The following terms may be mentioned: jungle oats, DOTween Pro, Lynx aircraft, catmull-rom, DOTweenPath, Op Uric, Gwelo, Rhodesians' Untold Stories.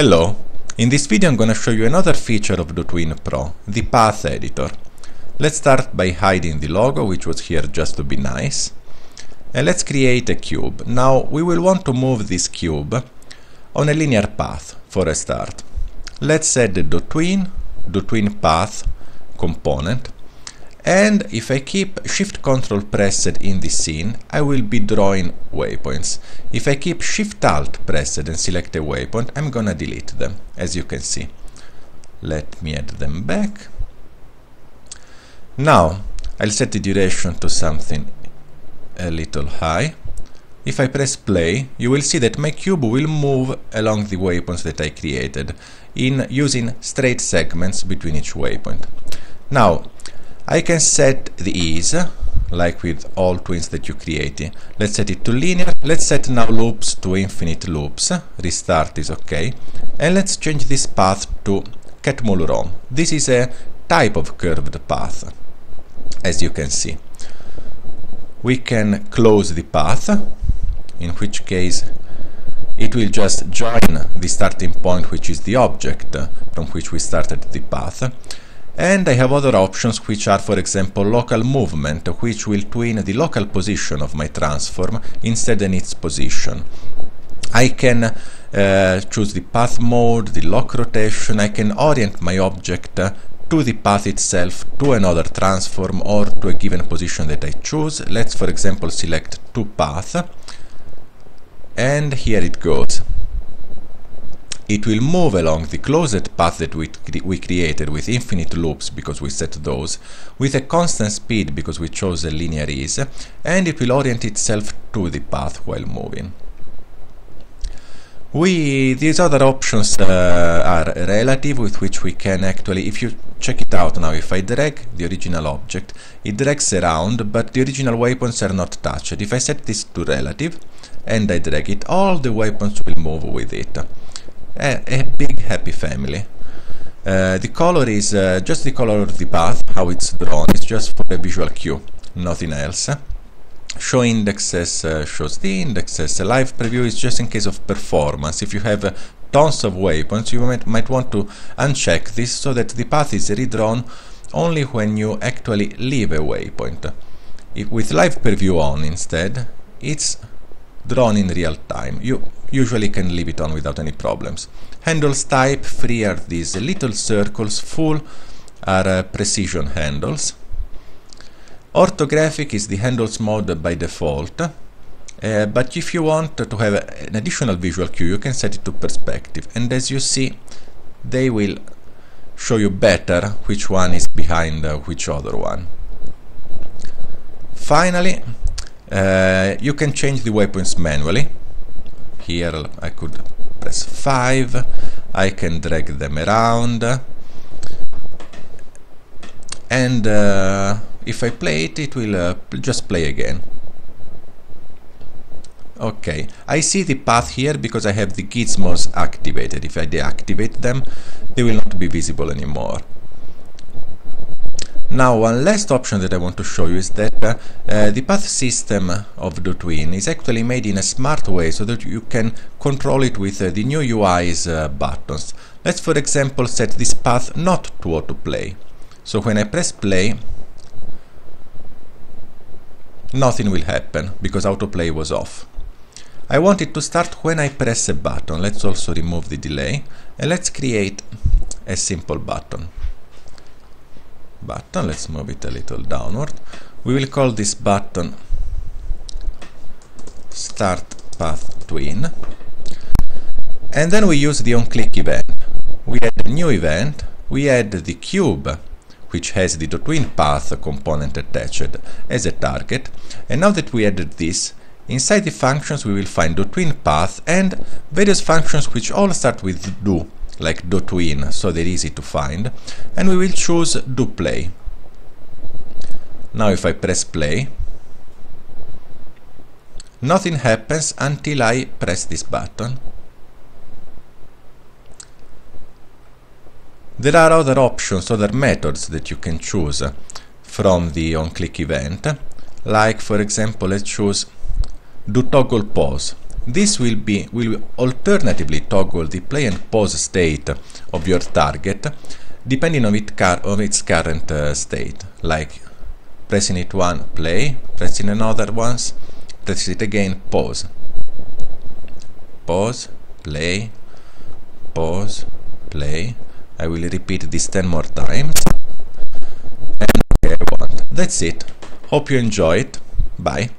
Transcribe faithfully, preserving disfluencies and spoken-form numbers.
Hello, in this video I'm going to show you another feature of DOTween Pro, the Path Editor. Let's start by hiding the logo, which was here just to be nice. And let's create a cube. Now we will want to move this cube on a linear path for a start. Let's add the DOTween, DOTween Path component. And if I keep Shift Control pressed in the scene, I will be drawing waypoints. If I keep Shift Alt pressed and select a waypoint, I'm gonna delete them, as you can see. Let me add them back. Now, I'll set the duration to something a little high. If I press play, you will see that my cube will move along the waypoints that I created, in using straight segments between each waypoint. Now, I can set the ease, like with all twins that you create. Let's set it to linear. Let's set now loops to infinite loops. Restart is okay. And let's change this path to catmull-rom. This is a type of curved path, as you can see. We can close the path, in which case it will just join the starting point, which is the object from which we started the path. And I have other options, which are, for example, local movement, which will tween the local position of my transform instead than its position. I can uh, choose the path mode, the lock rotation. I can orient my object uh, to the path itself, to another transform, or to a given position that I choose. Let's, for example, select to path. And here it goes. It will move along the closed path that we, cre we created with infinite loops, because we set those, with a constant speed because we chose a linear ease, and it will orient itself to the path while moving. We, these other options uh, are relative, with which we can actually, if you check it out now, if I drag the original object, it drags around, but the original waypoints are not touched. If I set this to relative and I drag it, all the waypoints will move with it. A, a big happy family. Uh, the color is uh, just the color of the path, how it's drawn. It's just for a visual cue, nothing else. Show indexes uh, shows the indexes. A live preview is just in case of performance. If you have uh, tons of waypoints, you might, might want to uncheck this so that the path is redrawn only when you actually leave a waypoint. If, with live preview on instead, it's drawn in real time. You usually can leave it on without any problems. Handles type free are these little circles, full are uh, precision handles. Orthographic is the handles mode by default, uh, but if you want to have an additional visual cue, you can set it to perspective, and as you see, they will show you better which one is behind uh, which other one. Finally, uh, you can change the waypoints manually. Here I could press five, I can drag them around, and uh, if I play it, it will uh, just play again. Okay, I see the path here because I have the gizmos activated. If I deactivate them, they will not be visible anymore. Now, one last option that I want to show you is that uh, uh, the path system of DOTween is actually made in a smart way so that you can control it with uh, the new U I's uh, buttons. Let's, for example, set this path not to autoplay. So when I press play, nothing will happen because autoplay was off. I want it to start when I press a button. Let's also remove the delay, and let's create a simple button. Button, let's move it a little downward. We will call this button Start Path Tween, and then we use the on-click event. We add a new event, we add the cube, which has the DOTween Path component attached, as a target, and now that we added this, inside the functions we will find DOTween Path and various functions which all start with do, like DOTween, so they're easy to find, and we will choose do play. Now if I press play, nothing happens until I press this button. There are other options, other methods that you can choose from the on-click event, like for example, let's choose do toggle pause. This will be will alternatively toggle the play and pause state of your target depending on, it car on its current uh, state, like pressing it one, play, pressing another once, press it again, pause, pause, play, pause, play. I will repeat this ten more times. And okay, I want. That's it. Hope you enjoy it. Bye.